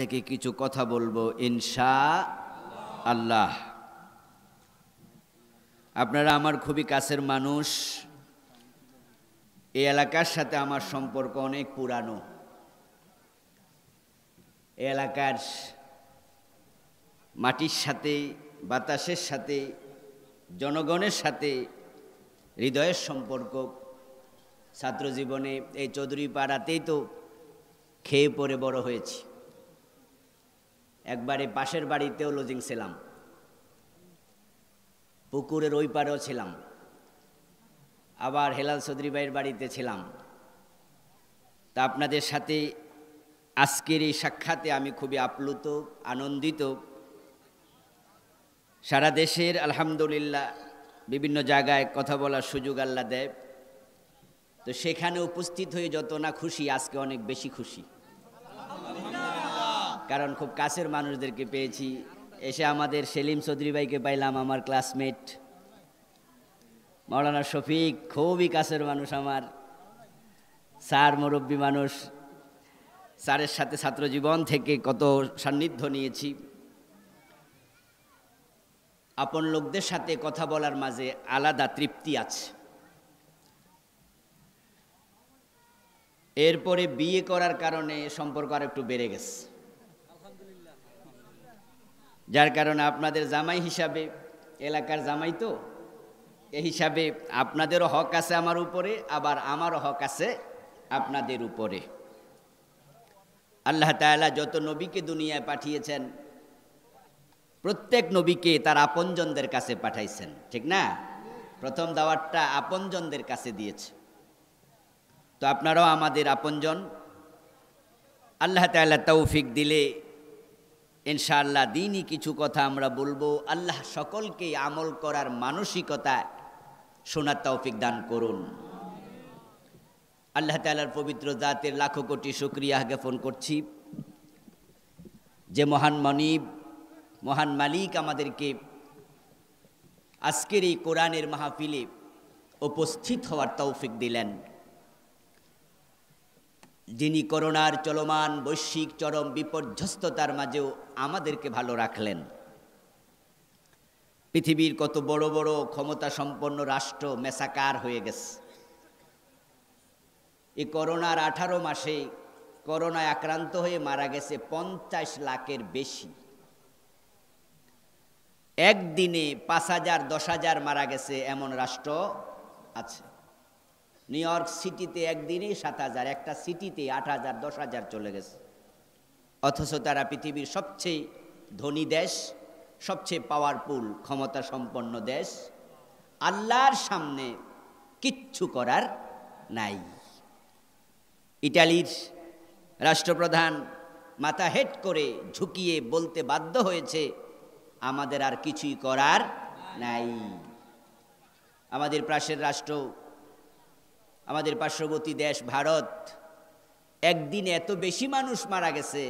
থেকে কিছু কথা বলবো ইনশাআল্লাহ। আপনারা আমার খুবই কাছের মানুষ, এই এলাকার সাথে আমার সম্পর্ক অনেক পুরানো। এই এলাকার মাটির সাথে, বাতাসের সাথে, জনগণের সাথে হৃদয়ের সম্পর্ক। ছাত্র জীবনে এই চৌধুরী পাড়াতেই তো খেয়ে পড়ে বড় হয়েছি, একবারে পাশের বাড়িতেও লজিং ছিলাম, পুকুরের ওই পারেও ছিলাম, আবার হেলাল চৌধুরী ভাইয়ের বাড়িতে ছিলাম। তা আপনাদের সাথে আজকের এই সাক্ষাতে আমি খুবই আপ্লুত, আনন্দিত। সারা দেশের আলহামদুলিল্লাহ বিভিন্ন জায়গায় কথা বলার সুযোগ আল্লাহ দেয়, তো সেখানে উপস্থিত হয়ে যত না খুশি, আজকে অনেক বেশি খুশি। কারণ খুব কাছের মানুষদেরকে পেয়েছি। এসে আমাদের সেলিম চৌধুরী ভাইকে পাইলাম, আমার ক্লাসমেট। মাওলানা শফিক খুবই কাছের মানুষ আমার, স্যার মুরব্বী মানুষ, স্যারের সাথে ছাত্র জীবন থেকে কত সান্নিধ্য নিয়েছি। আপন লোকদের সাথে কথা বলার মাঝে আলাদা তৃপ্তি আছে। এরপরে বিয়ে করার কারণে সম্পর্ক আর একটু বেড়ে গেছে, যার কারণে আপনাদের জামাই হিসাবে, এলাকার জামাই তো এই হিসাবে আপনাদেরও হক আছে আমার উপরে, আবার আমারও হক আছে আপনাদের উপরে। আল্লাহ তাআলা যত নবীকে দুনিয়ায় পাঠিয়েছেন, প্রত্যেক নবীকে তার আপনজনদের কাছে পাঠাইছেন, ঠিক না? প্রথম দাওয়াতটা আপনজনদের কাছে দিয়েছে, তো আপনারাও আমাদের আপনজন। আল্লাহ তাআলা তৌফিক দিলে ইনশাআল্লাহ দিনই কিছু কথা আমরা বলবো। আল্লাহ সকলকে আমল করার মানসিকতা শোনার তৌফিক দান করুন। আল্লাহ তাআলার পবিত্র জাতের লাখো কোটি শুকরিয়া জ্ঞাপন করছি যে মহান মনিব, মহান মালিক আমাদেরকে আজকের এই কোরআনের মাহফিলে উপস্থিত হওয়ার তৌফিক দিলেন, যিনি করোনার চলমান বৈশ্বিক চরম বিপর্যস্ততার মাঝেও আমাদেরকে ভালো রাখলেন। পৃথিবীর কত বড় বড় ক্ষমতা সম্পন্ন রাষ্ট্র মেসাকার হয়ে গেছে। এই করোনার 18 মাসে করোনায় আক্রান্ত হয়ে মারা গেছে 50 লাখের বেশি, একদিনে 5,000-10,000 মারা গেছে এমন রাষ্ট্র আছে। নিউ ইয়র্ক সিটিতে একদিনেই 7,000, একটা সিটিতে 8,000-10,000 চলে গেছে। অথচ তারা পৃথিবীর সবচেয়ে ধনী দেশ, সবচেয়ে পাওয়ারফুল ক্ষমতা সম্পন্ন দেশ। আল্লাহর সামনে কিচ্ছু করার নাই। ইটালির রাষ্ট্রপ্রধান মাথা হেট করে ঝুঁকিয়ে বলতে বাধ্য হয়েছে, আমাদের আর কিছুই করার নাই। আমাদের পাশের রাষ্ট্র, আমাদের পার্শ্ববর্তী দেশ ভারত, একদিন এত বেশি মানুষ মারা গেছে,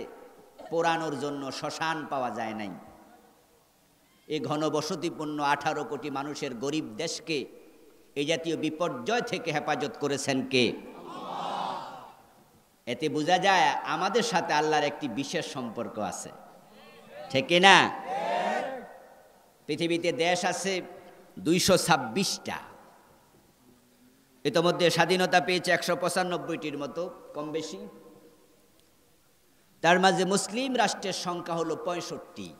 পোড়ানোর জন্য শ্মশান পাওয়া যায় নাই। এই ঘনবসতিপূর্ণ 18 কোটি মানুষের গরিব দেশকে এই জাতীয় বিপর্যয় থেকে হেফাজত করেছেন কে? এতে বোঝা যায় আমাদের সাথে আল্লাহর একটি বিশেষ সম্পর্ক আছে, ঠিক না? পৃথিবীতে দেশ আছে 226টা, ইতোমধ্যে স্বাধীনতা পেয়েছে 195টির মতো কম বেশি। তার মাঝে মুসলিম রাষ্ট্রের সংখ্যা হলো 65।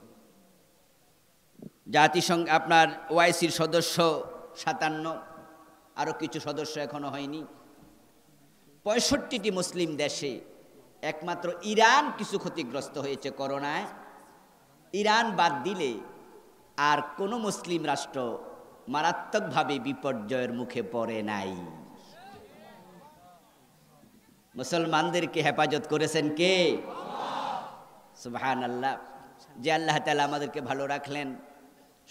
জাতিসংঘ আপনার ওআইসির সদস্য 57, আরও কিছু সদস্য এখনো হয়নি। 65টি মুসলিম দেশে একমাত্র ইরান কিছু ক্ষতিগ্রস্ত হয়েছে করোনায়। ইরান বাদ দিলে আর কোনো মুসলিম রাষ্ট্র মারাত্মকভাবে বিপর্যয়ের মুখে পড়ে নাই। মুসলমানদেরকে হেফাজত করেছেন কে? সুবহানাল্লাহ। যে আল্লাহ তাআলা আমাদেরকে ভালো রাখলেন,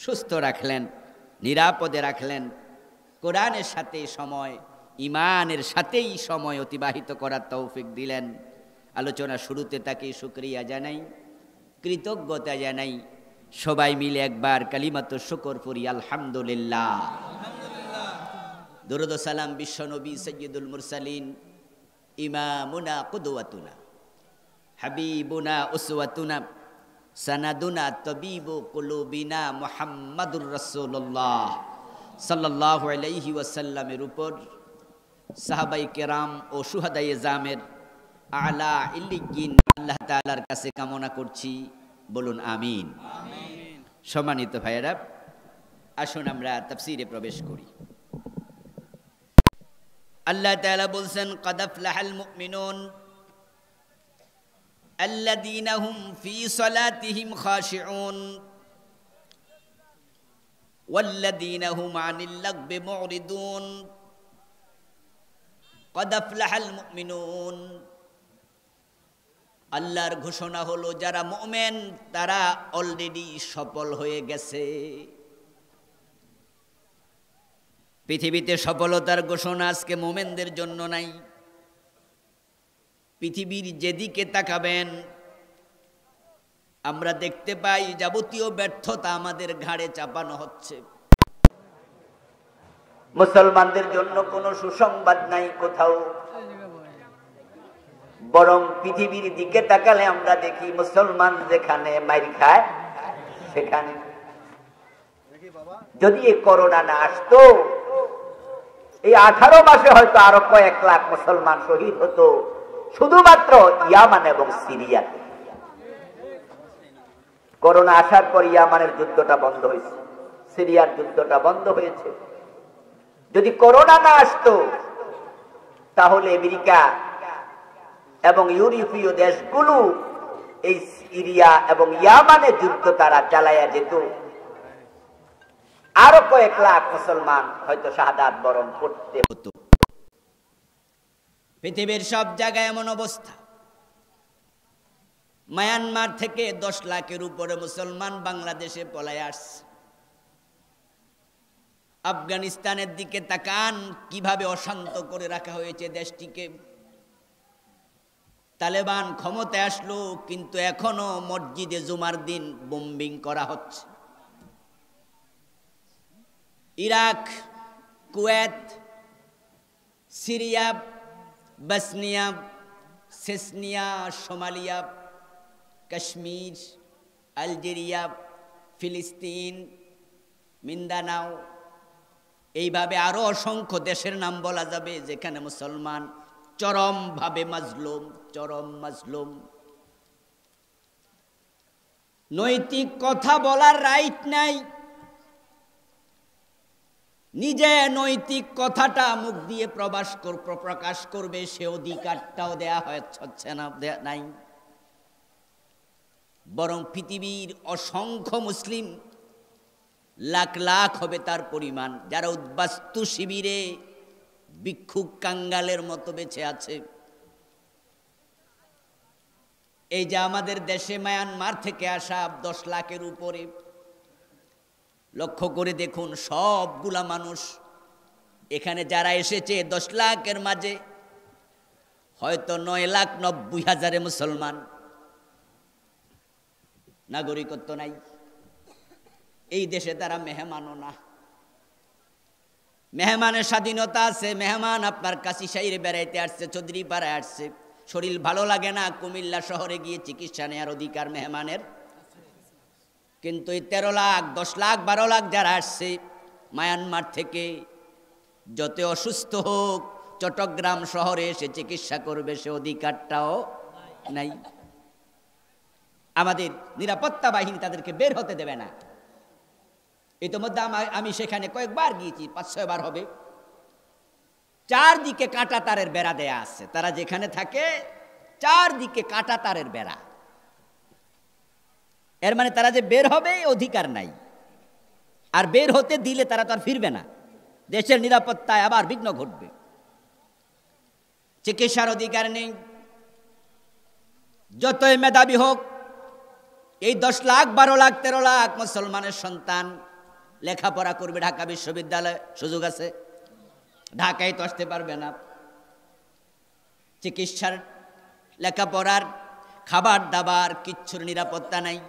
সুস্থ রাখলেন, নিরাপদে রাখলেন। কোরআনের সাথে সময়, ইমানের সাথেই সময় অতিবাহিত করার তৌফিক দিলেন। আলোচনা শুরুতে তাকে শুকরিয়া জানাই, কৃতজ্ঞতা জানাই। সবাই মিলে একবার কালিমাত শুকর পড়ি, আলহামদুলিল্লাহ। দরুদ ও সালাম বিশ্ব নবী সৈয়দুল মুরসালিন ইমামুনা কুদওয়াতুনা हबीबुना उसवतुना सनदुना तबीबु कुलूबिना मुहम्मदुर रसूलुल्लाह सल्लल्लाहु अलैहि वसल्लमेर ऊपर साहबाए केराम ओ शुहदाए जामेर आला इल्लिय्यीन आल्लाह ताआलार काछे कामना करछि बोलुन आमीन। सम्मानित भाइयेरा আসুন আমরা তাফসীরে প্রবেশ করি। আল্লাহ তাআলা বলেন قد أفلح المؤمنون الذين هم في صلاتهم خاشعون والذين هم عن اللغو معرضون قد أفلح المؤمنون। আল্লাহর ঘোষণা হলো যারা মুমিন তারা অলরেডি সফল হয়ে গেছে। পৃথিবীতে সফলতার ঘোষণা আজকে মুমিনদের জন্য নাই। পৃথিবীর যেদিকে তাকাবেন আমরা দেখতে পাই যাবতীয় ব্যর্থতা আমাদের ঘাড়ে চাপানো হচ্ছে। মুসলমানদের জন্য কোনো সুসংবাদ নাই কোথাও, বরং পৃথিবীর দিকে তাকালে আমরা দেখি মুসলমান যেখানে মাইর খায় সেখানে। যদি এই করোনা না আসতো এই 18 মাসে হয়তো আরো কয়েক লাখ মুসলমান শহীদ হতো শুধুমাত্র ইয়ামান এবং সিরিয়াতে। করোনা আসার পর ইয়ামানের যুদ্ধটা বন্ধ হয়েছে, সিরিয়ার যুদ্ধটা বন্ধ হয়েছে। যদি করোনা না আসতো তাহলে আমেরিকা এবং ইউরোপীয় দেশগুলো এই সিরিয়া এবং ইয়ামানে যুদ্ধ তারা চালায়া যেত, আরো কয়েক লাখ মুসলমান হয়তো শাহাদাত বরণ করতে হতো। পৃথিবীর সব জায়গায় এমন অবস্থা, মায়ানমার থেকে 10 লাখের উপরে মুসলমান বাংলাদেশে পলায় আসছে। আফগানিস্তানের দিকে তাকান কিভাবে অশান্ত করে রাখা হয়েছে দেশটিকে। তালেবান ক্ষমতায় আসলো কিন্তু এখনো মসজিদে জুমার দিন বোম্বিং করা হচ্ছে। Iraq, Kuwait, Syria, Bosnia, Chechnya, Somalia, Kashmir, Algeria, ফিলিস্তিন, মিন্দানাও, এইভাবে আরো অসংখ্য দেশের নাম বলা যাবে যেখানে মুসলমান চরমভাবে মাজলুম, চরম মাজলুম। নৈতিক কথা বলার রাইট নাই, নিজে নৈতিক কথাটা মুখ দিয়ে প্রকাশ করবে সে অধিকারটাও দেয়া হচ্ছে না, নাই। বরং পৃথিবীর অসংখ্য মুসলিম, লাখ লাখ হবে তার পরিমাণ, যারা উদ্বাস্তু শিবিরে ভিক্ষুক কাঙ্গালের মতো বেঁচে আছে। এই যে আমাদের দেশে মায়ানমার থেকে আসা 10 লাখের উপরে, লক্ষ্য করে দেখুন সবগুলা মানুষ। এখানে যারা এসেছে 10 লাখের মাঝে হয়তো 9,90,000 মুসলমান, নাগরিকত্ব নাই, এই দেশে তারা মেহমানও না। মেহমানের স্বাধীনতা আছে, মেহমান আপনার কাশিশাইরে বেড়াইতে আসছে, চৌধুরী পাড়ায় আসছে, শরীর ভালো লাগে না, কুমিল্লা শহরে গিয়ে চিকিৎসা নেওয়ার অধিকার মেহমানের। কিন্তু এই 13 লাখ, 10 লাখ, 12 লাখ যারা আসছে মায়ানমার থেকে, যত অসুস্থ হোক চট্টগ্রাম শহরে এসে চিকিৎসা করবে সে অধিকারটাও নাই। আমাদের নিরাপত্তা বাহিনী তাদেরকে বের হতে দেবে না। ইতিমধ্যে আমি সেখানে কয়েকবার গিয়েছি, 5-6 বার হবে। চারদিকে কাঁটা তারের বেড়া দেয়া আছে, তারা যেখানে থাকে চারদিকে কাঁটা তারের বেড়া। এর মানে তারা যে বের হবে অধিকার নাই, আর বের হতে দিলে তারা তো আর ফিরবে না, দেশের নিরাপত্তায় আবার বিঘ্ন ঘটবে। চিকিৎসার অধিকার নেই, যতই মেধাবী হোক। এই 10 লাখ, 12 লাখ, 13 লাখ মুসলমানের সন্তান লেখাপড়া করবে ঢাকা বিশ্ববিদ্যালয়ে, সুযোগ আছে, ঢাকায় তো আসতে পারবে না। চিকিৎসার, লেখাপড়ার, খাবার দাবার কিচ্ছুর নিরাপত্তা নাই।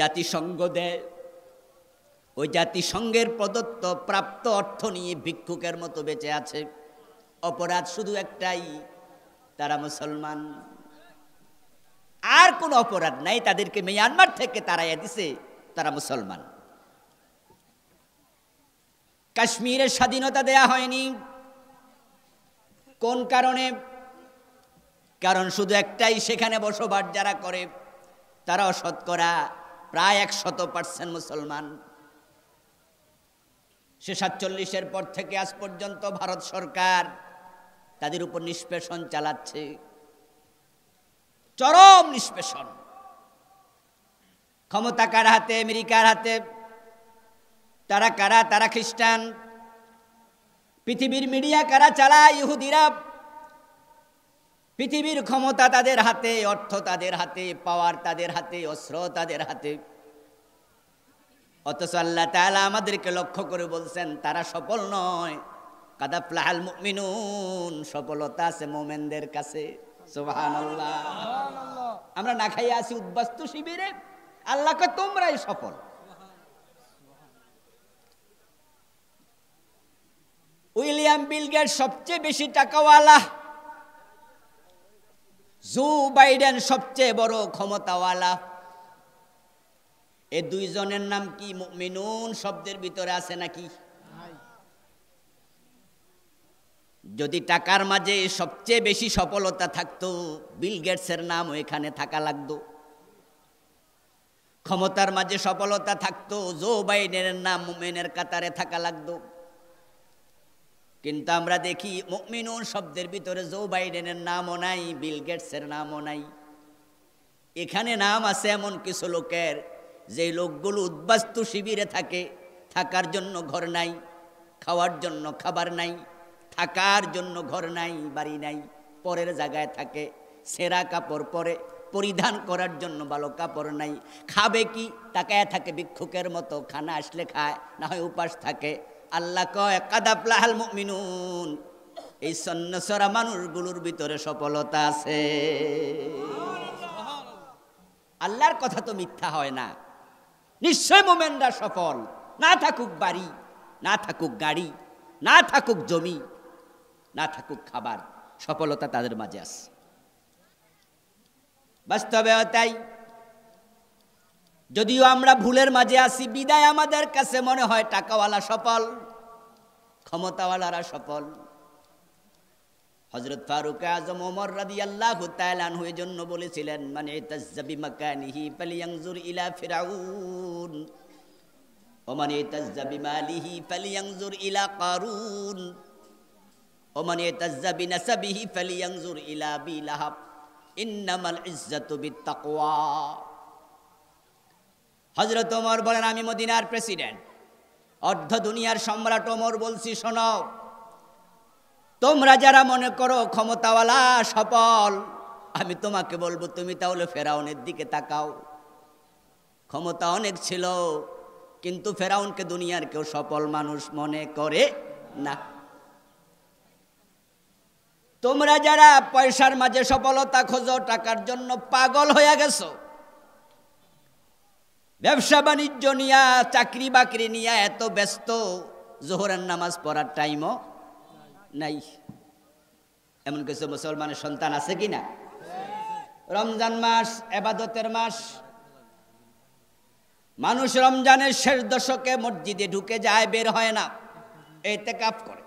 জাতিসংঘ দেয়, ওই জাতিসংঘের প্রদত্ত প্রাপ্ত অর্থ নিয়ে ভিক্ষুকের মতো বেঁচে আছে। অপরাধ শুধু একটাই, তারা মুসলমান। আর কোনো অপরাধ নাই তাদেরকে মিয়ানমার থেকে তাড়াইয়া দিছে তারা মুসলমান কাশ্মীরের স্বাধীনতা দেয়া হয়নি কোন কারণে কারণ শুধু একটাই সেখানে বসবাস যারা করে তারা শতকরা প্রায় 100% মুসলমান সে 47 এর পর থেকে আজ পর্যন্ত ভারত সরকার তাদের উপর নিষ্পেষণ চালাচ্ছে চরম নিষ্পেষণ ক্ষমতা কার হাতে আমেরিকার হাতে তারা কারা তারা খ্রিস্টান পৃথিবীর মিডিয়া কারা চালায় ইহুদিরা পৃথিবীর ক্ষমতা তাদের হাতে অর্থ তাদের হাতে পাওয়ার তাদের হাতে অস্ত্র তাদের হাতে অথচ আল্লাহ তাআলা আমাদেরকে লক্ষ্য করে বলছেন তারা সফল নয় কাদ আফলাহাল মুমিনুন সফলতা আছে মুমিনদের কাছে সুবহানাল্লাহ সুবহানাল্লাহ আমরা না খাইয়া আছি উদ্বাস্তু শিবিরে আল্লাহ কয় তোমরাই সফল উইলিয়াম বিল গেটস সবচেয়ে বেশি টাকাওয়ালা জো বাইডেন সবচেয়ে বড় ক্ষমতাওয়ালা এই দুইজনের নাম কি মুমিনুন শব্দের ভিতরে আছে নাকি যদি টাকার মাঝে সবচেয়ে বেশি সফলতা থাকতো বিল গেটসের নাম ওখানে থাকা লাগতো ক্ষমতার মাঝে সফলতা থাকতো জো বাইডেনের নাম মুমিনের কাতারে থাকা লাগতো কিন্তু আমরা দেখি মুমিনুন শব্দের ভিতরে জো বাইডেনের নামও নাই বিল গেটসের নামও নাই এখানে নাম আছে এমন কিছু লোকের যে লোকগুলো উদ্বাস্তু শিবিরে থাকে থাকার জন্য ঘর নাই খাওয়ার জন্য খাবার নাই থাকার জন্য ঘর নাই বাড়ি নাই পরের জায়গায় থাকে সেরা কাপড় পরে পরিধান করার জন্য ভালো কাপড় নাই খাবে কি তাকায় থাকে ভিক্ষুকের মতো খানা আসলে খায় না হয় উপাস থাকে আল্লাহ কয় কাদ আফলাহাল মুমিনুন এই সন্ন্যাসরা মানুষগুলোর ভিতরে সফলতা আছে আল্লাহর কথা তো মিথ্যা হয় না নিশ্চয় মুমিনরা সফল না থাকুক বাড়ি না থাকুক গাড়ি না থাকুক জমি না থাকুক খাবার সফলতা তাদের মাঝে আছে বাস্তবে তাই যদিও আমরা ভুলের মাঝে আসি বিদায় আমাদের কাছে মনে হয় টাকাওয়ালা সফল ক্ষমতাওয়ালারা সফল হযরত ফারুক আযম ওমর রাদিয়াল্লাহু তাআলা আনহু এর জন্য বলেছিলেন মানে তাজ্জাবি মাকানিহি ফালিয়ানজুর ইলা ফিরাউন ওমান তাজ্জাবি মালিহি ফালিয়ানজুর ইলা কারুন ওমান তাজ্জাবি নাসাবিহি ফালিয়ানজুর ইলা বিলাহাব ইন্নামাল ইজ্জাতু বিত্তাকওয়া হযরত ওমর বলেন আমি মদিনার প্রেসিডেন্ট অর্ধ দুনিয়ার সম্রাট ওমর বলছি শোনো তোমরা যারা মনে করো ক্ষমতাওয়ালা সফল আমি তোমাকে বলবো তুমি তাহলে ফেরাউনের দিকে তাকাও ক্ষমতা অনেক ছিল কিন্তু ফেরাউনকে দুনিয়ার কেউ সফল মানুষ মনে করে না তোমরা যারা পয়সার মাঝে সফলতা খোঁজো টাকার জন্য পাগল হয়ে গেছো ব্যবসা বাণিজ্য নিয়ে চাকরি বাকরি নিয়ে এত ব্যস্ত জোহরের নামাজ পড়ার টাইমও নাই এমন কিছু মুসলমানের সন্তান আছে কি না রমজান মাস ইবাদতের মাস মানুষ রমজানের শেষ দশকে মসজিদে ঢুকে যায় বের হয় না ইতিকাফ করে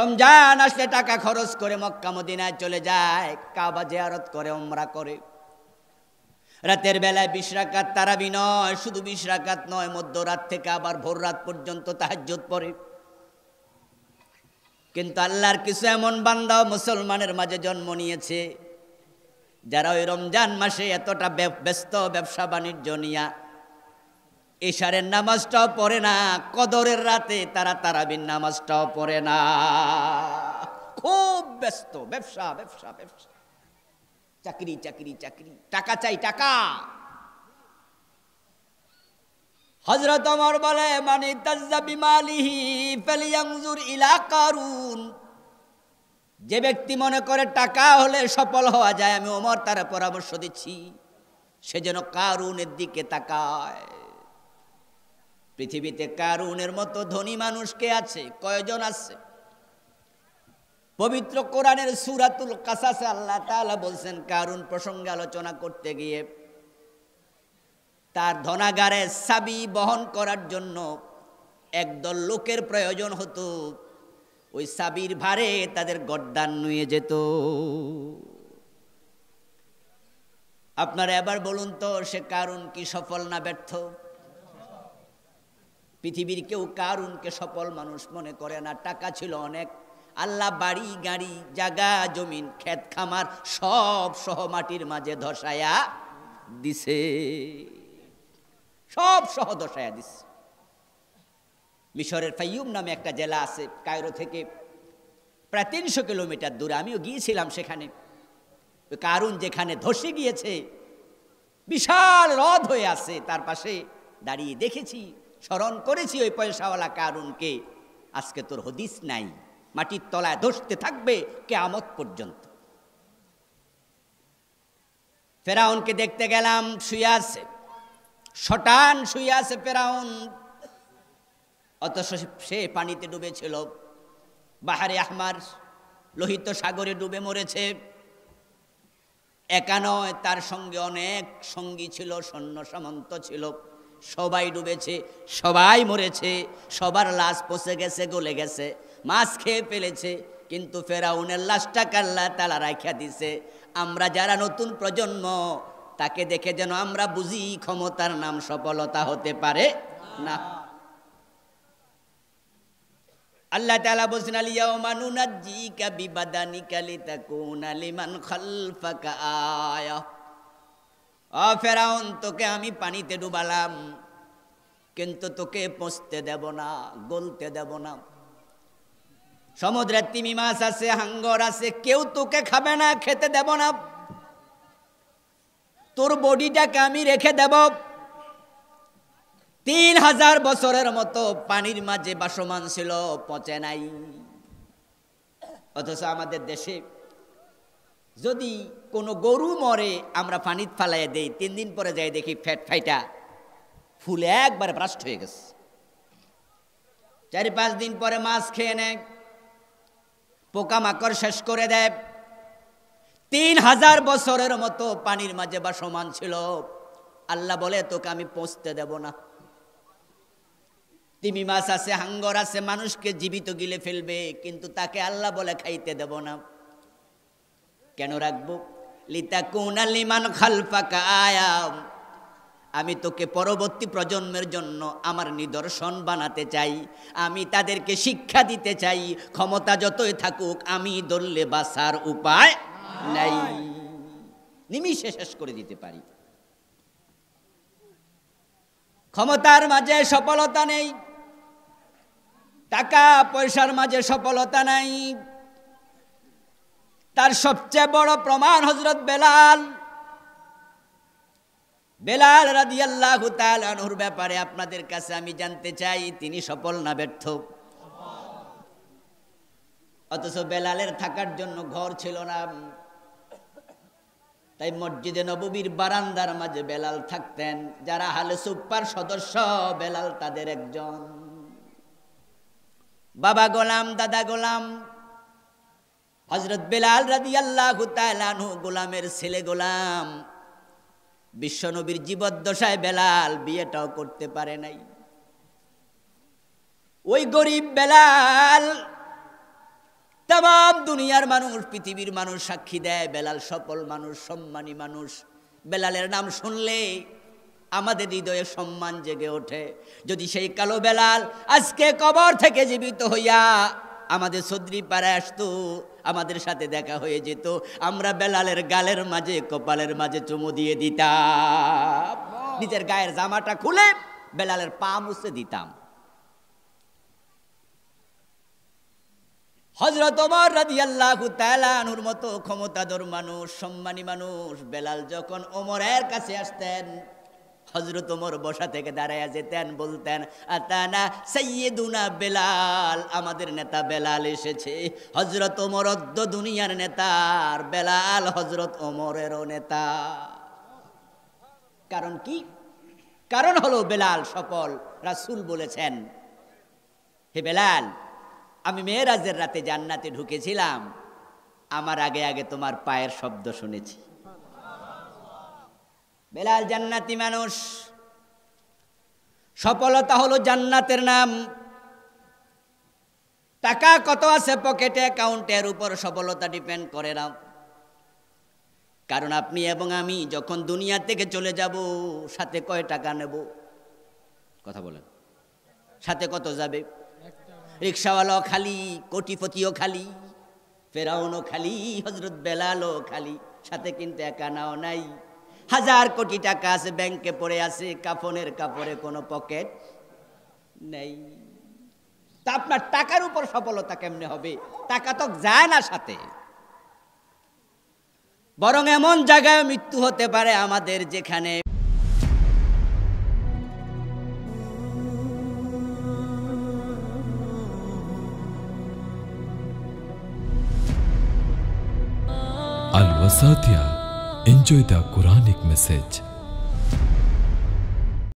রমজান আসলে টাকা খরচ করে মক্কা মদিনায় চলে যায় কাবা জিয়ারত করে উমরা করে রাতের বেলায় 20 রাকাত তারাবি নয় শুধু 20 রাকাত নয় মধ্যরাত থেকে আবার ভোর রাত পর্যন্ত তাহাজ্জুদ পড়ে কিন্তু আল্লাহর কিছু এমন বান্দা মুসলমানের মাঝে জন্ম নিয়েছে যারা ওই রমজান মাসে এতটা ব্যস্ত ব্যবসা বাণিজ্য নিয়ে ইশারের নামাজটাও পড়ে না কদরের রাতে তারা তারাবির নামাজটাও পড়ে না খুব ব্যস্ত ব্যবসা ব্যবসা ব্যবসা চাকরি চাকরি চাকরি টাকা চাই টাকা হযরত ওমর বলে মানে তাজ্জাবি মালিহি ফালিয়ানজুর ইলা কারুন যে ব্যক্তি মনে করে টাকা হলে সফল হওয়া যায় আমি ওমর তার পরামর্শ দিচ্ছি সে যেন কারুনের দিকে তাকায় পৃথিবীতে কারুনের মতো ধনী মানুষ কে আছে কয়জন আছে पवित्र कुरानेर सूरातुल कासासे आल्लाह ताआला बोलছেন কারুন प्रसंगे आलोचना करते गিয়ে तार धनागारे चाबी बहन करार जन्य एकदल लोकेर प्रयोजन हतो ओई चाबिर भारे तादेर गर्दान नुয়ে যেত। আপনারা এবার বলুন তো সে কারুন কি সফল না ব্যর্থ? পৃথিবীর কেউ কারুনকে সফল মানুষ মনে করে না। টাকা ছিল অনেক, আল্লাহ বাড়ি গাড়ি জায়গা জমিন ক্ষেত খামার সব সহ মাটির মাঝে ধসায়া দিছে, সব সহ ধসায়া দিছে। মিশরের ফাইয়ুম নামে একটা জেলা আছে কায়রো থেকে প্রায় 300 কিলোমিটার দূরে, আমিও গিয়েছিলাম সেখানে। কারুন যেখানে ধসে গিয়েছে বিশাল হ্রদ হয়ে আছে, তার পাশে দাঁড়িয়ে দেখেছি, স্মরণ করেছি ওই পয়সাওয়ালা কারুনকে। আজকে তোর হদিস নাই, মাটির তলায় ধসতে থাকবে কিয়ামত পর্যন্ত। ফেরাউনকে দেখতে গেলাম, শুয়ে আছে, শটান শুয়ে আছে ফেরাউন, অথচ সে পানিতে ডুবেছিল, বাহারে আহমার লোহিত সাগরে ডুবে মরেছে। একা নয়, তার সঙ্গে অনেক সঙ্গী ছিল, সৈন্য সামন্ত ছিল, সবাই ডুবেছে, সবাই মরেছে, সবার লাশ পচে গেছে, গলে গেছে, মাছ খেয়ে ফেলেছে। কিন্তু ফেরাউনের লাশটা আল্লাহ তাআলা রাখিয়া দিছে। আমরা যারা নতুন প্রজন্ম তাকে দেখে যেন আমরা বুঝি ক্ষমতার নাম সফলতা হতে পারে না। আল্লাহ তাআলা বলেন আল-ইয়াওমা নুনাজ্জিকা বিবাদানিকা লিতাকুনা লিমান খালফাকা আয়া। ও ফেরাউন, তোকে আমি পানিতে ডুবালাম কিন্তু তোকে পচতে দেব না, গলতে দেব না। সমুদ্রের তিমি মাছ আছে, হাঙ্গর আছে, কেউ তোকে খাবে না, খেতে দেব না। তোর বডিটাকে আমি রেখে দেব। 3000 বছরের মতো পানির মাঝে বাসমান ছিল, পচে নাই। অথচ আমাদের দেশে যদি কোনো গরু মরে আমরা পানিত ফালাইয়া দেই, 3 দিন পরে যাই দেখি ফ্যাট ফাইটা ফুলে একবার ভ্রষ্ট হয়ে গেছে। 4-5 দিন পরে মাছ খেয়ে নেয়, পোকামাকড় শেষ করে দেয়। 3000 বছরের মতো পানির মাঝে বাসমান ছিল। আল্লাহ বলে তোকে আমি পচতে দেব না। তিমি মাছ আছে, হাঙ্গর আছে, মানুষকে জীবিত গিলে ফেলবে কিন্তু তাকে আল্লাহ বলে খাইতে দেব না। কেন রাখবো? লিতাকুনা লিমান খালফাকা আয়া, আমি তোকে পরবর্তী প্রজন্মের জন্য আমার নিদর্শন বানাতে চাই, আমি তাদেরকে শিক্ষা দিতে চাই ক্ষমতা যতই থাকুক আমি দললে বাঁচার উপায় নাই, নিমিষে শেষ করে দিতে পারি। ক্ষমতার মাঝে সফলতা নেই, টাকা পয়সার মাঝে সফলতা নাই। তার সবচেয়ে বড় প্রমাণ হযরত বেলাল রাদিয়াল্লাহু তাআলা আনহুর ব্যাপারে আপনাদের কাছে আমি জানতে চাই তিনি সফল না ব্যর্থ? অথচ বেলালের থাকার জন্য ঘর ছিল না, তাই মসজিদে নববীর বারান্দার মাঝে বেলাল থাকতেন। যারা আহলে সুফফার সদস্য বেলাল তাদের একজন। বাবা গোলাম, দাদা গোলাম, হযরত বেলাল রাদিয়াল্লাহু তাআলা আনহু গোলামের ছেলে গোলাম। বিশ্বনবীর জীবদ্দশায় বেলাল বিয়েটাও করতে পারে নাই। ওই গরিব বেলাল, तमाम দুনিয়ার মানুষ পৃথিবীর মানুষ সাক্ষী দেয় বেলাল সফল মানুষ, সম্মানী মানুষ। বেলালের নাম শুনলে আমাদের হৃদয়ে সম্মান জেগে ওঠে। যদি সেই কালো বেলাল আজকে কবর থেকে জীবিত হইয়া আমাদের সদরি পাড়ায় আসতো, আমাদের সাথে দেখা হয়ে যেত, আমরা বেলালের গালের মাঝে কপালের মাঝে চুমু দিয়ে দিতাম, নিজের গায়ের জামাটা খুলে বেলালের পা মুছে দিতাম। হযরত ওমর রাদিয়াল্লাহু তাআলা আনহুর মতো ক্ষমতাধর মানুষ, সম্মানী মানুষ বেলাল যখন ওমরের কাছে আসতেন, হযরত ওমর বসা থেকে দাঁড়ায়া যেতেন, বলতেন আতানা সাইয়্যিদুনা বেলাল, আমাদের নেতা বেলাল এসেছে। হযরত ওমর অদ্য দুনিয়ার নেতা, আর বেলাল হযরত ওমরেরও নেতা। কারণ কি? কারণ হলো বেলাল সফল। রাসূল বলেছেন হে বেলাল, आमी मेराजेर राते जान्नाते ढुकेছিলাম आमार आगे आगे तुम्हार पायर शब्द शुनेছি बेलाल जान्नाती मानुष सफलता हलो जान्नातेर नाम टाका कत आछे पकेटे अकाउंटेर उपर सफलता डिपेंड करे ना कारण आपनी एबं आमी जखन दुनिया थेके चले जाबो साथे कय टाका नेबो कथा बोलेन साथे कत जाबे रिक्शावालाओ खाली कोटिपतिओ खाली फेराउनो खाली हजरत बेलालो खाली साथे किन्तु एका नाओ नाई हजार कोटी टाका आछे बैंके पड़े आछे काफनेर कापड़े कोनो पकेट नेई ता आपनार टाकार उपर सफलता केमने हबे टाका तो जाय ना साथे बरং এমন জায়গায় মৃত্যু হতে পারে আমাদের যেখানে Al Wasatiyah enjoy the Quranic message.